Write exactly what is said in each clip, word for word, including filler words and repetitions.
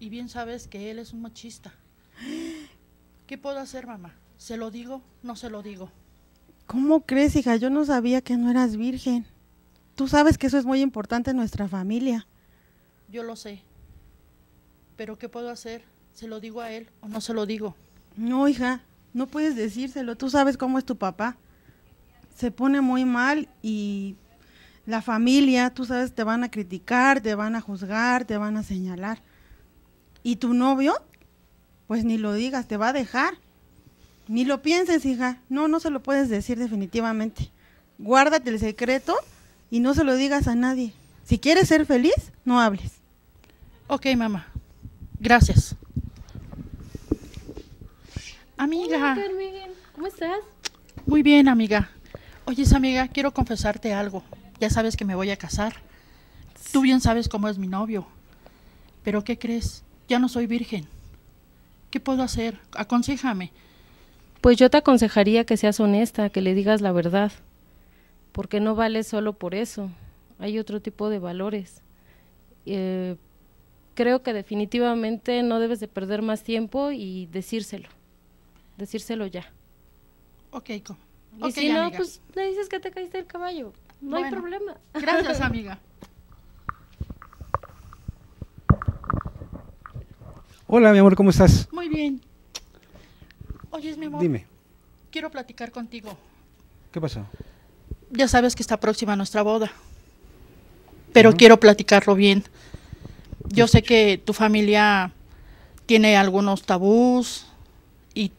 y bien sabes que él es un machista. ¿Qué puedo hacer, mamá? ¿Se lo digo? ¿No se lo digo? ¿Cómo crees, hija? Yo no sabía que no eras virgen. Tú sabes que eso es muy importante en nuestra familia. Yo lo sé, pero ¿qué puedo hacer? ¿Se lo digo a él o no se lo digo? No, hija, no puedes decírselo. Tú sabes cómo es tu papá. Se pone muy mal y la familia, tú sabes, te van a criticar, te van a juzgar, te van a señalar. ¿Y tu novio? Pues ni lo digas, te va a dejar. Ni lo pienses, hija. No, no se lo puedes decir definitivamente. Guárdate el secreto y no se lo digas a nadie. Si quieres ser feliz, no hables. Ok, mamá. Gracias. Amiga. Hola, Carmen. ¿Cómo estás? Muy bien, amiga. Oye, amiga, quiero confesarte algo. Ya sabes que me voy a casar. Tú bien sabes cómo es mi novio. Pero, ¿qué crees? Ya no soy virgen. ¿Qué puedo hacer? Aconséjame. Pues yo te aconsejaría que seas honesta, que le digas la verdad. Porque no vales solo por eso. Hay otro tipo de valores. Eh, creo que definitivamente no debes de perder más tiempo y decírselo. Decírselo ya. Ok, co. Y okay, si no, amiga, pues le dices que te caíste del caballo. No bueno, hay problema. Gracias, amiga. Hola, mi amor, ¿cómo estás? Muy bien. Oye, mi amor. Dime. Quiero platicar contigo. ¿Qué pasó? Ya sabes que está próxima nuestra boda, pero uh-huh. quiero platicarlo bien. Yo sé que tu familia tiene algunos tabús y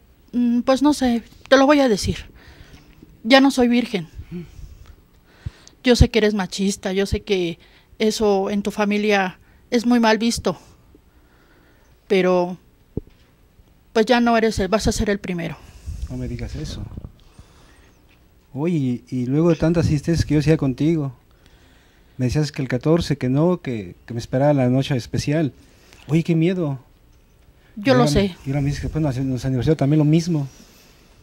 pues no sé, te lo voy a decir. Ya no soy virgen. Yo sé que eres machista, yo sé que eso en tu familia es muy mal visto, pero pues ya no eres el, vas a ser el primero. No me digas eso. Oye, y luego de tantas insistencias que yo hacía contigo, me decías que el catorce, que no, que, que me esperaba la noche especial. Oye, qué miedo. Yo lo sé. Y ahora me dices que después de nuestro aniversario también lo mismo.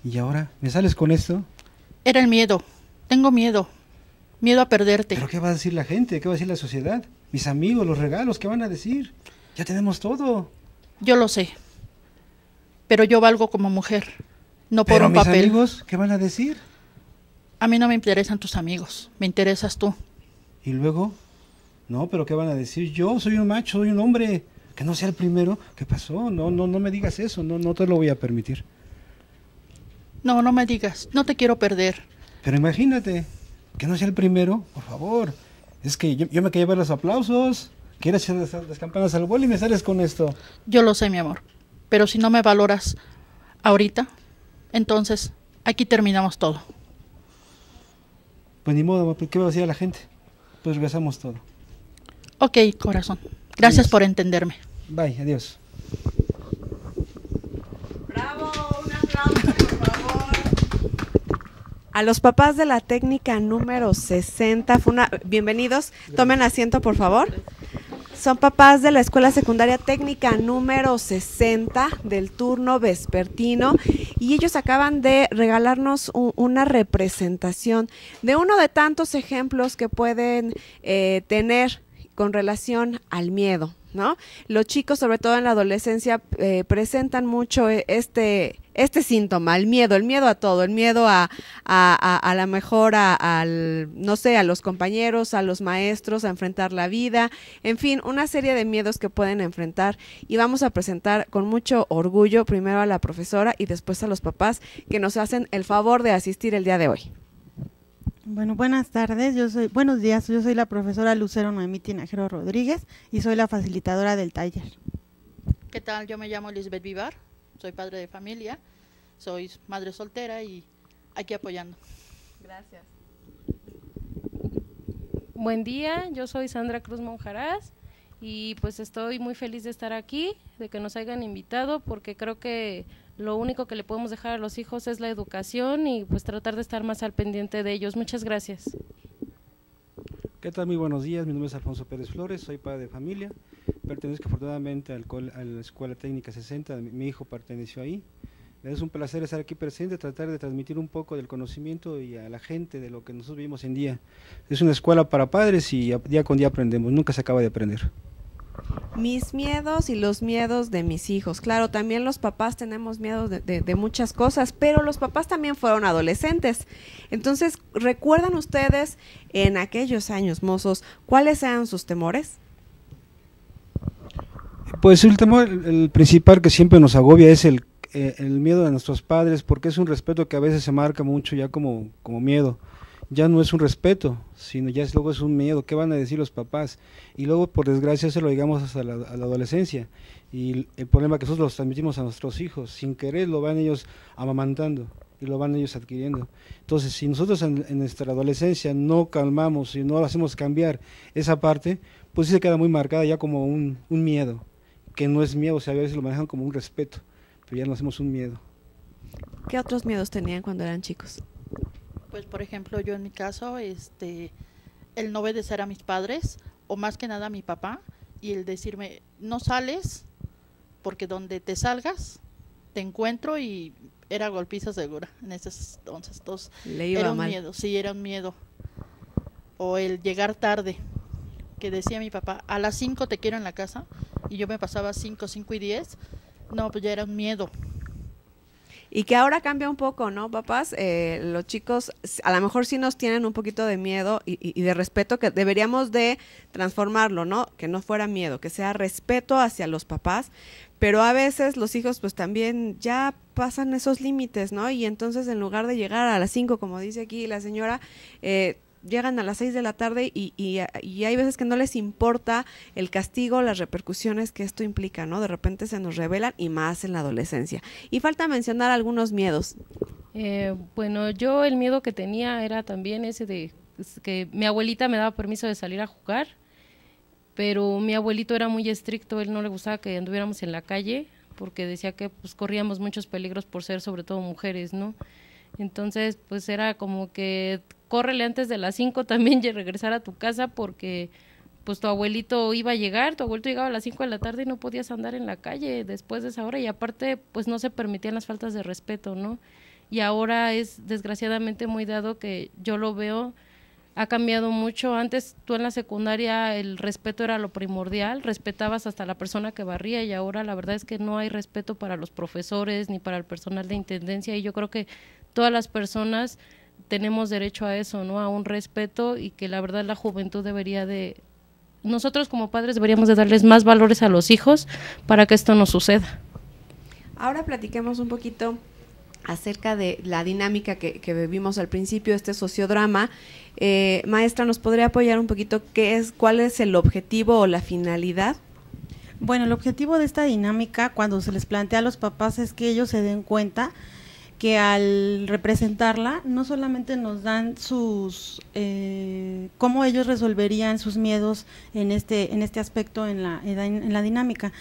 Y ahora, ¿me sales con esto? Era el miedo. Tengo miedo. Miedo a perderte. ¿Pero qué va a decir la gente? ¿Qué va a decir la sociedad? Mis amigos, los regalos, ¿qué van a decir? Ya tenemos todo. Yo lo sé. Pero yo valgo como mujer, no por un papel. ¿Pero mis amigos qué van a decir? A mí no me interesan tus amigos, me interesas tú. ¿Y luego? No, pero ¿qué van a decir? Yo soy un macho, soy un hombre, que no sea el primero. ¿Qué pasó? No, no, no me digas eso, no, no te lo voy a permitir. No, no me digas, no te quiero perder. Pero imagínate, que no sea el primero, por favor. Es que yo, yo me quería ver los aplausos, quieres echar las, las campanas al vuelo y me sales con esto. Yo lo sé, mi amor, pero si no me valoras ahorita, entonces aquí terminamos todo. Pues ni modo, ¿qué va a decir a la gente? Pues regresamos todo. Ok, corazón. Gracias adiós. Por entenderme. Bye, adiós. ¡Bravo! ¡Un aplauso, por favor! A los papás de la técnica número sesenta, fue una... bienvenidos. Tomen asiento, por favor. Son papás de la Escuela Secundaria Técnica número sesenta del turno vespertino y ellos acaban de regalarnos un, una representación de uno de tantos ejemplos que pueden eh, tener con relación al miedo, ¿no? Los chicos, sobre todo en la adolescencia, eh, presentan mucho este, este síntoma, el miedo, el miedo a todo, el miedo a, a, a, a la mejor, a, al, no sé, a los compañeros, a los maestros, a enfrentar la vida, en fin, una serie de miedos que pueden enfrentar y vamos a presentar con mucho orgullo primero a la profesora y después a los papás que nos hacen el favor de asistir el día de hoy. Bueno, buenas tardes, yo soy, buenos días, yo soy la profesora Lucero Noemí Tinajero Rodríguez y soy la facilitadora del taller. ¿Qué tal? Yo me llamo Elizabeth Vivar, soy padre de familia, soy madre soltera y aquí apoyando. Gracias. Buen día, yo soy Sandra Cruz Monjaraz y pues estoy muy feliz de estar aquí, de que nos hayan invitado porque creo que lo único que le podemos dejar a los hijos es la educación y pues tratar de estar más al pendiente de ellos. Muchas gracias. ¿Qué tal? Muy buenos días, mi nombre es Alfonso Pérez Flores, soy padre de familia, pertenezco afortunadamente al a la Escuela Técnica sesenta, mi hijo perteneció ahí. Es un placer estar aquí presente, tratar de transmitir un poco del conocimiento y a la gente de lo que nosotros vivimos en día. Es una escuela para padres y día con día aprendemos, nunca se acaba de aprender. mis miedos y los miedos de mis hijos. Claro, también los papás tenemos miedos de, de, de muchas cosas, pero los papás también fueron adolescentes. Entonces, ¿recuerdan ustedes en aquellos años mozos cuáles eran sus temores? Pues el temor, el principal que siempre nos agobia es el, eh, el miedo de nuestros padres, porque es un respeto que a veces se marca mucho ya como, como miedo. Ya no es un respeto, sino ya es, luego es un miedo, ¿qué van a decir los papás? Y luego, por desgracia, se lo digamos hasta la, a la adolescencia, y el problema es que nosotros los transmitimos a nuestros hijos, sin querer lo van ellos amamantando, y lo van ellos adquiriendo. Entonces, si nosotros en, en nuestra adolescencia no calmamos, y no hacemos cambiar esa parte, pues sí se queda muy marcada ya como un, un miedo, que no es miedo, o sea, a veces lo manejan como un respeto, pero ya no hacemos un miedo. ¿Qué otros miedos tenían cuando eran chicos? Pues por ejemplo, yo en mi caso, este, el no obedecer a mis padres, o más que nada a mi papá, y el decirme, no sales, porque donde te salgas, te encuentro, y era golpiza segura en ese entonces. Entonces le iba era un mal. miedo, sí, era un miedo. O el llegar tarde, que decía mi papá, a las cinco te quiero en la casa, y yo me pasaba cinco, cinco y diez, no, pues ya era un miedo. Y que ahora cambia un poco, ¿no, papás? Eh, los chicos a lo mejor sí nos tienen un poquito de miedo y, y, y de respeto, que deberíamos de transformarlo, ¿no? Que no fuera miedo, que sea respeto hacia los papás, pero a veces los hijos pues también ya pasan esos límites, ¿no? Y entonces en lugar de llegar a las cinco, como dice aquí la señora, eh, llegan a las seis de la tarde y, y, y hay veces que no les importa el castigo, las repercusiones que esto implica, ¿no? De repente se nos revelan, y más en la adolescencia. Y falta mencionar algunos miedos. Eh, bueno, yo el miedo que tenía era también ese de que mi abuelita me daba permiso de salir a jugar, pero mi abuelito era muy estricto, él no le gustaba que anduviéramos en la calle, porque decía que pues corríamos muchos peligros por ser sobre todo mujeres, ¿no? Entonces, pues era como que córrele antes de las cinco también y regresar a tu casa, porque pues tu abuelito iba a llegar, tu abuelito llegaba a las cinco de la tarde y no podías andar en la calle después de esa hora, y aparte pues no se permitían las faltas de respeto, ¿no? Y ahora es desgraciadamente muy dado, que yo lo veo, ha cambiado mucho. Antes tú en la secundaria el respeto era lo primordial, respetabas hasta la persona que barría, y ahora la verdad es que no hay respeto para los profesores ni para el personal de intendencia, y yo creo que todas las personas tenemos derecho a eso, ¿no? A un respeto, y que la verdad la juventud debería de… Nosotros como padres deberíamos de darles más valores a los hijos para que esto no suceda. Ahora platiquemos un poquito acerca de la dinámica que, que vivimos al principio, este sociodrama. Eh, maestra, ¿nos podría apoyar un poquito qué es, cuál es el objetivo o la finalidad? Bueno, el objetivo de esta dinámica cuando se les plantea a los papás es que ellos se den cuenta que al representarla no solamente nos dan sus eh, cómo ellos resolverían sus miedos en este en este aspecto en la en la dinámica,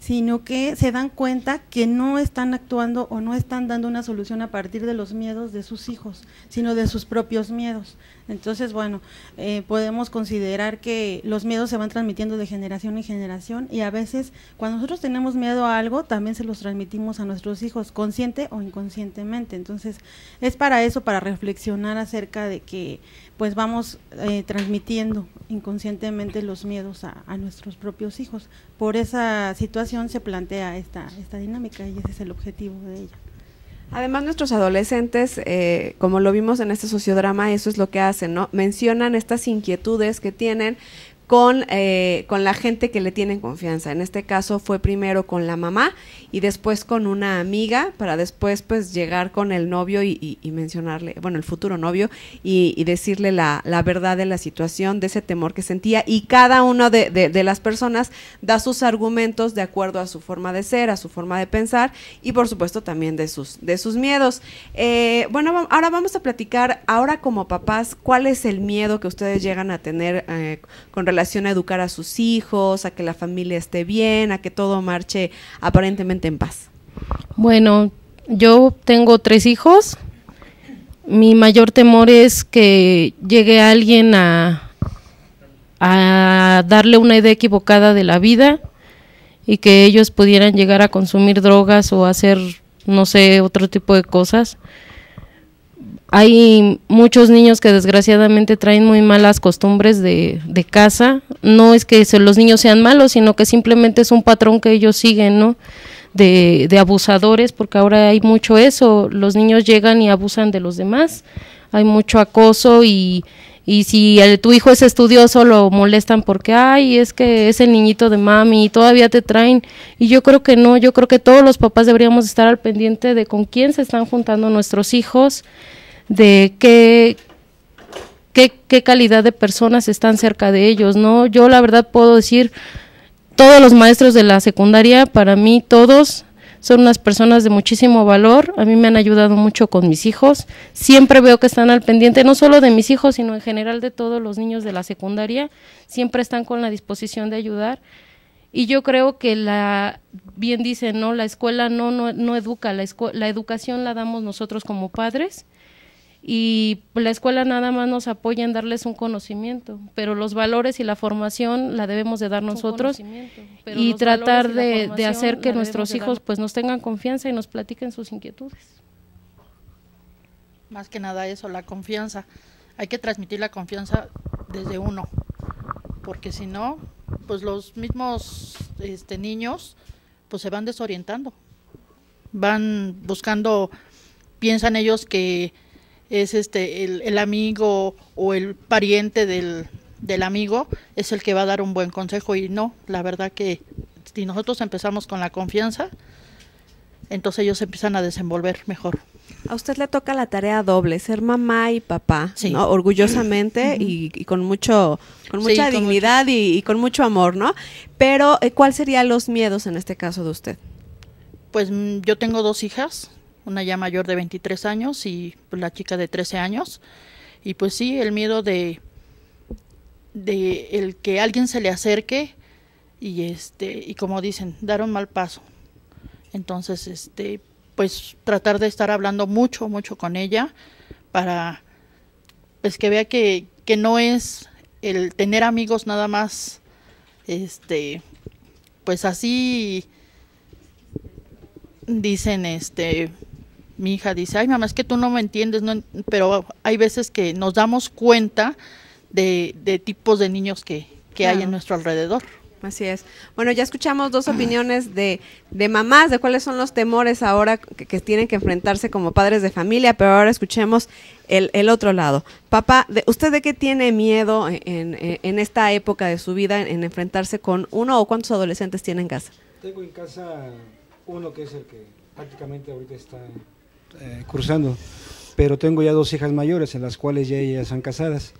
sino que se dan cuenta que no están actuando o no están dando una solución a partir de los miedos de sus hijos, sino de sus propios miedos. Entonces, bueno, eh, podemos considerar que los miedos se van transmitiendo de generación en generación, y a veces cuando nosotros tenemos miedo a algo, también se los transmitimos a nuestros hijos, consciente o inconscientemente. Entonces, es para eso, para reflexionar acerca de que pues vamos eh, transmitiendo inconscientemente los miedos a, a nuestros propios hijos. Por esa situación se plantea esta, esta dinámica, y ese es el objetivo de ella. Además, nuestros adolescentes, eh, como lo vimos en este sociodrama, eso es lo que hacen, ¿no? Mencionan estas inquietudes que tienen con, eh, con la gente que le tienen confianza. En este caso fue primero con la mamá y después con una amiga, para después pues llegar con el novio y, y, y mencionarle, bueno, el futuro novio, y, y decirle la, la verdad de la situación, de ese temor que sentía, y cada una de, de, de las personas da sus argumentos de acuerdo a su forma de ser, a su forma de pensar, y por supuesto también de sus, de sus miedos. Eh, bueno, ahora vamos a platicar, ahora como papás, ¿cuál es el miedo que ustedes llegan a tener eh, con relación relación a educar a sus hijos, a que la familia esté bien, a que todo marche aparentemente en paz? Bueno, yo tengo tres hijos. Mi mayor temor es que llegue alguien a, a darle una idea equivocada de la vida, y que ellos pudieran llegar a consumir drogas o hacer, no sé, otro tipo de cosas. Hay muchos niños que desgraciadamente traen muy malas costumbres de, de casa. No es que los niños sean malos, sino que simplemente es un patrón que ellos siguen, ¿no? De, de abusadores, porque ahora hay mucho eso, los niños llegan y abusan de los demás, hay mucho acoso y, y si el, tu hijo es estudioso lo molestan porque, ay, es que es el niñito de mami, todavía te traen, y yo creo que no, yo creo que todos los papás deberíamos estar al pendiente de con quién se están juntando nuestros hijos, de qué, qué, qué calidad de personas están cerca de ellos, ¿no? Yo la verdad puedo decir, todos los maestros de la secundaria, para mí todos, son unas personas de muchísimo valor, a mí me han ayudado mucho con mis hijos, siempre veo que están al pendiente, no solo de mis hijos, sino en general de todos los niños de la secundaria, siempre están con la disposición de ayudar, y yo creo que la, bien dicen, ¿no? La escuela no, no, no educa, la, escu- la educación la damos nosotros como padres, y la escuela nada más nos apoya en darles un conocimiento, pero los valores y la formación la debemos de dar nosotros y tratar de, de hacer que nuestros hijos pues nos tengan confianza y nos platiquen sus inquietudes. Más que nada eso, la confianza. Hay que transmitir la confianza desde uno, porque si no, pues los mismos este, niños pues se van desorientando, van buscando, piensan ellos que es este el, el amigo o el pariente del, del amigo es el que va a dar un buen consejo y no, la verdad que si nosotros empezamos con la confianza, entonces ellos empiezan a desenvolver mejor. A usted le toca la tarea doble, ser mamá y papá, sí, ¿no? Orgullosamente y, y con mucho, con mucha sí, dignidad con mucho. Y, y con mucho amor, ¿no? Pero, ¿cuál serían los miedos en este caso de usted? Pues yo tengo dos hijas, una ya mayor de veintitrés años y la chica de trece años, y pues sí, el miedo de, de el que alguien se le acerque y este y como dicen, dar un mal paso. Entonces, este pues tratar de estar hablando mucho, mucho con ella para pues que vea que, que no es el tener amigos nada más, este pues así dicen, este... mi hija dice, ay mamá, es que tú no me entiendes, no, pero hay veces que nos damos cuenta de, de tipos de niños que, que claro, hay en nuestro alrededor. Así es. Bueno, ya escuchamos dos opiniones de, de mamás, de cuáles son los temores ahora que, que tienen que enfrentarse como padres de familia, pero ahora escuchemos el, el otro lado. Papá, de, ¿usted de qué tiene miedo en, en, en esta época de su vida en, en enfrentarse con uno o cuántos adolescentes tiene en casa? Tengo en casa uno que es el que prácticamente ahorita está Eh, cursando, pero tengo ya dos hijas mayores en las cuales ya ellas están casadas,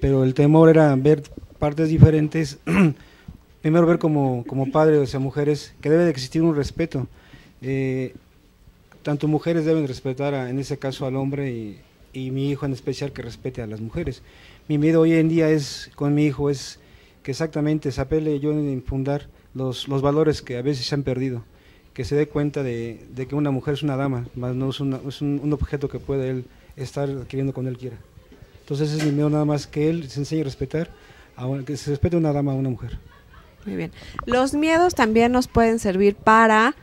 pero el temor era ver partes diferentes, primero ver como, como padre, o sea, mujeres, que debe de existir un respeto, eh, tanto mujeres deben respetar a, en ese caso al hombre y, y mi hijo en especial que respete a las mujeres. Mi miedo hoy en día es, con mi hijo, es que exactamente se apele yo en infundar los, los valores que a veces se han perdido, que se dé cuenta de, de que una mujer es una dama, más no es, una, es un, un objeto que puede él estar adquiriendo cuando él quiera. Entonces es mi miedo nada más que él se enseñe a respetar, a, que se respete una dama a una mujer. Muy bien. Los miedos también nos pueden servir para,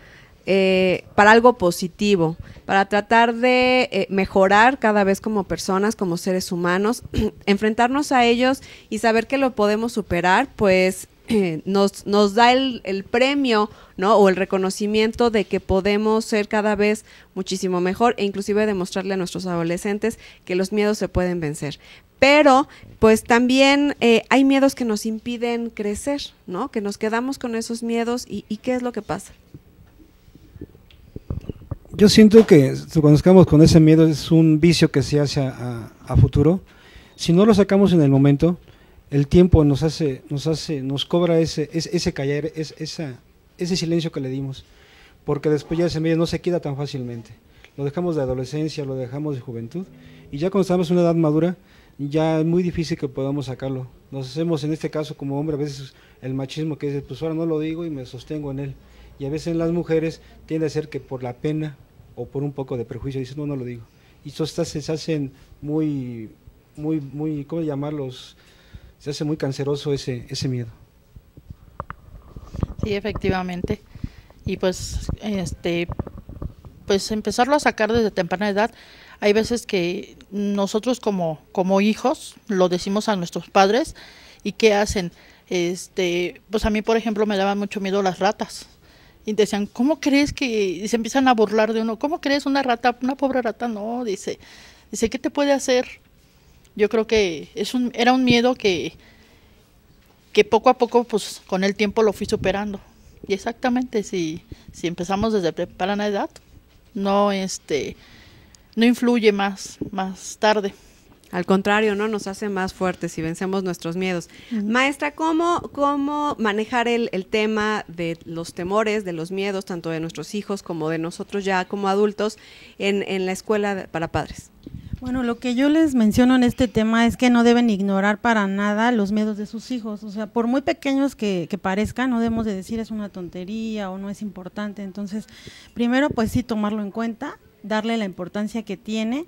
eh, para algo positivo, para tratar de eh, mejorar cada vez como personas, como seres humanos, enfrentarnos a ellos y saber que lo podemos superar, pues Eh, nos, nos da el, el premio, ¿no? O el reconocimiento de que podemos ser cada vez muchísimo mejor e inclusive demostrarle a nuestros adolescentes que los miedos se pueden vencer. Pero pues también eh, hay miedos que nos impiden crecer, ¿no? Que nos quedamos con esos miedos y, y ¿qué es lo que pasa? Yo siento que si conozcamos con ese miedo es un vicio que se hace a, a futuro. Si no lo sacamos en el momento, el tiempo nos hace, nos hace, nos cobra ese, ese, ese callar, ese, esa, ese silencio que le dimos, porque después ya ese medio no se queda tan fácilmente. Lo dejamos de adolescencia, lo dejamos de juventud, y ya cuando estamos en una edad madura, ya es muy difícil que podamos sacarlo. Nos hacemos en este caso como hombre a veces el machismo que dice, pues ahora no lo digo y me sostengo en él. Y a veces las mujeres tiende a ser que por la pena o por un poco de prejuicio dicen, no, no lo digo. Y eso está, se hacen muy, muy, muy, ¿cómo llamarlos? Se hace muy canceroso ese, ese miedo. Sí, efectivamente. Y pues, este, pues empezarlo a sacar desde temprana edad. Hay veces que nosotros como, como hijos lo decimos a nuestros padres y ¿qué hacen? Este, pues a mí, por ejemplo, me daban mucho miedo las ratas. Y decían, ¿cómo crees que...? Y se empiezan a burlar de uno. ¿Cómo crees una rata? Una pobre rata, no, dice. Dice, ¿qué te puede hacer? Yo creo que es un, era un miedo que, que poco a poco, pues, con el tiempo lo fui superando. Y exactamente, si, si empezamos desde temprana edad, no, este, no influye más, más tarde. Al contrario, ¿no? Nos hace más fuertes y vencemos nuestros miedos. Uh-huh. Maestra, ¿cómo, cómo manejar el, el tema de los temores, de los miedos, tanto de nuestros hijos como de nosotros ya como adultos en, en la escuela para padres? Bueno, lo que yo les menciono en este tema es que no deben ignorar para nada los miedos de sus hijos. O sea, por muy pequeños que, que parezcan, no debemos de decir es una tontería o no es importante. Entonces, primero, pues sí, tomarlo en cuenta, darle la importancia que tiene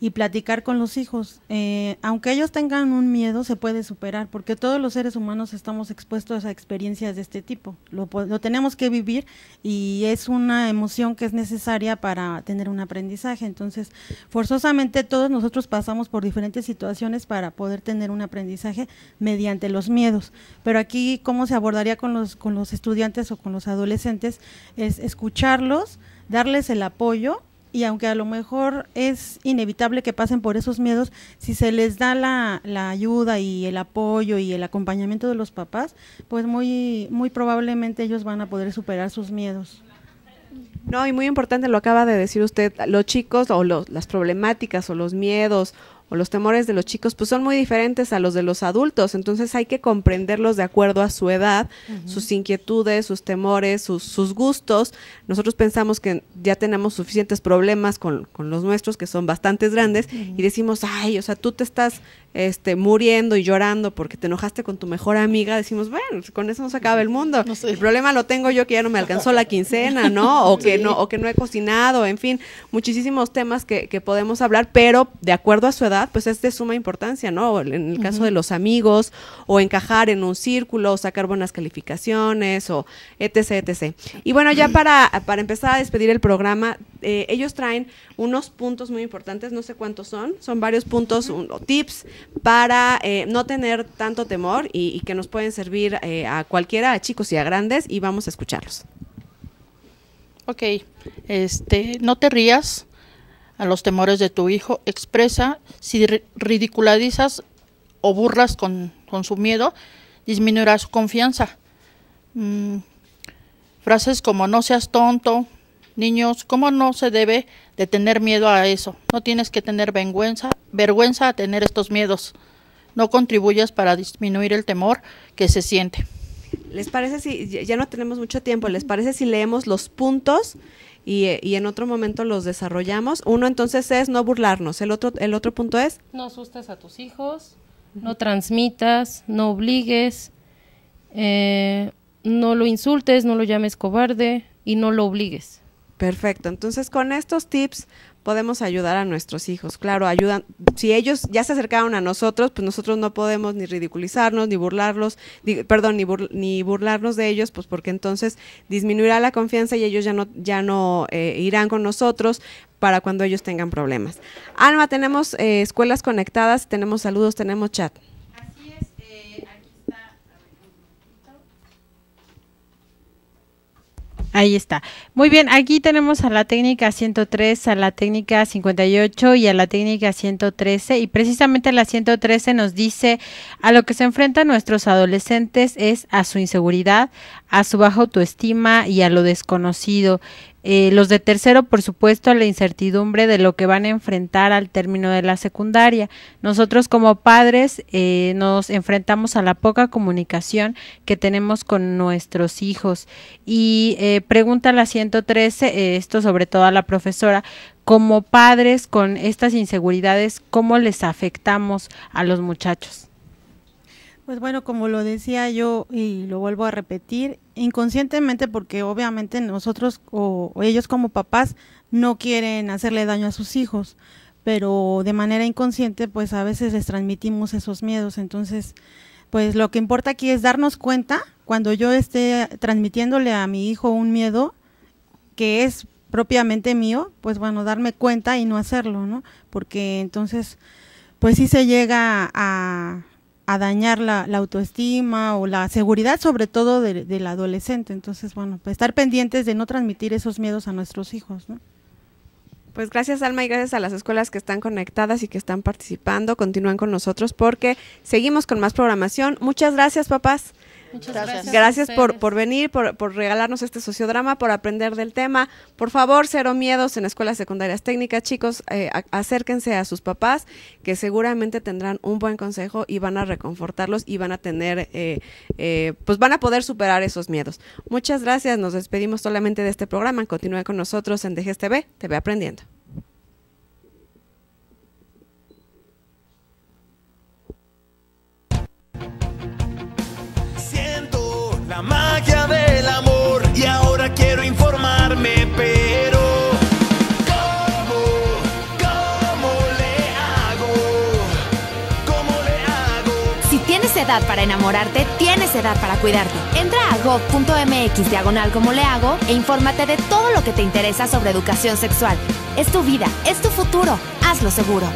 y platicar con los hijos. Eh, aunque ellos tengan un miedo, se puede superar, porque todos los seres humanos estamos expuestos a experiencias de este tipo. Lo, lo tenemos que vivir y es una emoción que es necesaria para tener un aprendizaje. Entonces, forzosamente todos nosotros pasamos por diferentes situaciones para poder tener un aprendizaje mediante los miedos. Pero aquí, ¿cómo se abordaría con los, con los estudiantes o con los adolescentes? Es escucharlos, darles el apoyo, y aunque a lo mejor es inevitable que pasen por esos miedos, si se les da la, la ayuda y el apoyo y el acompañamiento de los papás, pues muy, muy probablemente ellos van a poder superar sus miedos. No, y muy importante lo acaba de decir usted, los chicos o los, las problemáticas o los miedos o los temores de los chicos pues son muy diferentes a los de los adultos, entonces hay que comprenderlos de acuerdo a su edad, uh-huh, sus inquietudes, sus temores, sus, sus gustos. Nosotros pensamos que ya tenemos suficientes problemas con, con los nuestros, que son bastantes grandes, uh-huh, y decimos, ay, o sea, tú te estás este, muriendo y llorando porque te enojaste con tu mejor amiga. Decimos, bueno, con eso no se acaba el mundo, no sé. El problema lo tengo yo, que ya no me alcanzó la quincena, ¿no? O que, sí. no, o que no he cocinado, en fin, muchísimos temas que, que podemos hablar, pero de acuerdo a su edad pues es de suma importancia, ¿no? En el caso, uh-huh, de los amigos, o encajar en un círculo, o sacar buenas calificaciones, o etc, etcétera. Y bueno, ya para, para empezar a despedir el programa, eh, ellos traen unos puntos muy importantes, no sé cuántos son, son varios puntos, un, o tips para eh, no tener tanto temor y, y que nos pueden servir eh, a cualquiera, a chicos y a grandes, y vamos a escucharlos. Ok, este, no te rías a los temores de tu hijo, expresa, si ridiculizas o burlas con, con su miedo, disminuirá su confianza. Mm, frases como no seas tonto, niños, ¿cómo no se debe de tener miedo a eso? No tienes que tener vergüenza, vergüenza a tener estos miedos. No contribuyas para disminuir el temor que se siente. ¿Les parece si, ya no tenemos mucho tiempo, les parece si leemos los puntos y, y en otro momento los desarrollamos? Uno entonces es no burlarnos, el otro, el otro punto es… No asustes a tus hijos, no transmitas, no obligues, eh, no lo insultes, no lo llames cobarde y no lo obligues. Perfecto, entonces con estos tips podemos ayudar a nuestros hijos, claro, ayudan, si ellos ya se acercaron a nosotros, pues nosotros no podemos ni ridiculizarnos, ni burlarlos, ni, perdón, ni, burl, ni burlarnos de ellos, pues porque entonces disminuirá la confianza y ellos ya no, ya no eh, irán con nosotros para cuando ellos tengan problemas. Alma, tenemos eh, escuelas conectadas, tenemos saludos, tenemos chat. Ahí está. Muy bien, aquí tenemos a la técnica ciento tres, a la técnica cincuenta y ocho y a la técnica ciento trece, y precisamente la ciento trece nos dice a lo que se enfrentan nuestros adolescentes es a su inseguridad, a su baja autoestima y a lo desconocido. Eh, los de tercero, por supuesto, la incertidumbre de lo que van a enfrentar al término de la secundaria. Nosotros como padres eh, nos enfrentamos a la poca comunicación que tenemos con nuestros hijos. Y eh, pregunta la ciento trece, eh, esto sobre todo a la profesora, como padres con estas inseguridades, ¿cómo les afectamos a los muchachos? Pues bueno, como lo decía yo y lo vuelvo a repetir, inconscientemente, porque obviamente nosotros o, o ellos como papás no quieren hacerle daño a sus hijos, pero de manera inconsciente pues a veces les transmitimos esos miedos. Entonces, pues lo que importa aquí es darnos cuenta cuando yo esté transmitiéndole a mi hijo un miedo que es propiamente mío, pues bueno, darme cuenta y no hacerlo, ¿no? Porque entonces, pues sí se llega a, a dañar la, la autoestima o la seguridad, sobre todo de, del adolescente. Entonces, bueno, pues estar pendientes de no transmitir esos miedos a nuestros hijos, ¿no? Pues gracias, Alma, y gracias a las escuelas que están conectadas y que están participando. Continúan con nosotros porque seguimos con más programación. Muchas gracias, papás. Muchas gracias. Gracias por, por venir, por, por regalarnos este sociodrama, por aprender del tema. Por favor, cero miedos en escuelas secundarias técnicas. Chicos, eh, a, acérquense a sus papás, que seguramente tendrán un buen consejo y van a reconfortarlos y van a tener, eh, eh, pues van a poder superar esos miedos. Muchas gracias. Nos despedimos solamente de este programa. Continúen con nosotros en D G E S T T V, T V Aprendiendo. La magia del amor, y ahora quiero informarme, pero ¿cómo? ¿Cómo le hago? ¿Cómo le hago? Si tienes edad para enamorarte, tienes edad para cuidarte. Entra a gob.mx diagonal como le hago e infórmate de todo lo que te interesa sobre educación sexual. Es tu vida, es tu futuro, hazlo seguro.